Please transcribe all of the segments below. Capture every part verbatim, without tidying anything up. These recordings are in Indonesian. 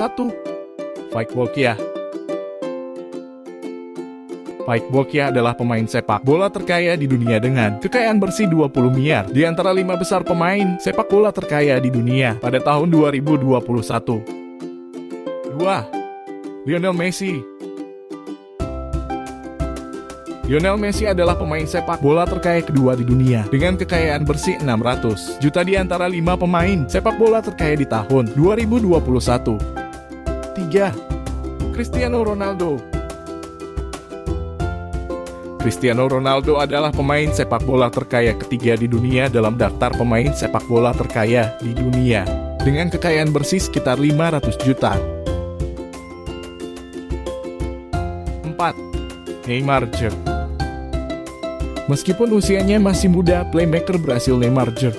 satu. Faiq Bolkiah. Faiq Bolkiah adalah pemain sepak bola terkaya di dunia dengan kekayaan bersih dua puluh miliar di antara lima besar pemain sepak bola terkaya di dunia pada tahun dua ribu dua puluh satu. dua. Lionel Messi. Lionel Messi adalah pemain sepak bola terkaya kedua di dunia dengan kekayaan bersih enam ratus juta di antara lima pemain sepak bola terkaya di tahun dua ribu dua puluh satu. tiga. Cristiano Ronaldo. Cristiano Ronaldo adalah pemain sepak bola terkaya ketiga di dunia dalam daftar pemain sepak bola terkaya di dunia dengan kekayaan bersih sekitar lima ratus juta. empat. Neymar Junior Meskipun usianya masih muda, playmaker Brasil Neymar Junior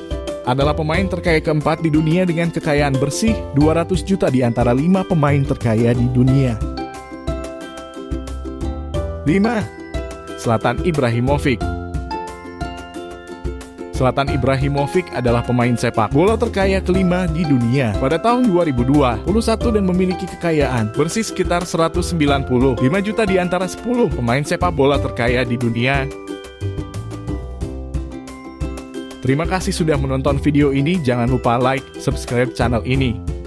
adalah pemain terkaya keempat di dunia dengan kekayaan bersih dua ratus juta di antara lima pemain terkaya di dunia. lima. Zlatan Ibrahimovic. Zlatan Ibrahimovic adalah pemain sepak bola terkaya kelima di dunia pada tahun dua ribu dua puluh satu dan memiliki kekayaan bersih sekitar seratus sembilan puluh lima juta di antara sepuluh pemain sepak bola terkaya di dunia. Terima kasih sudah menonton video ini. Jangan lupa like, subscribe channel ini.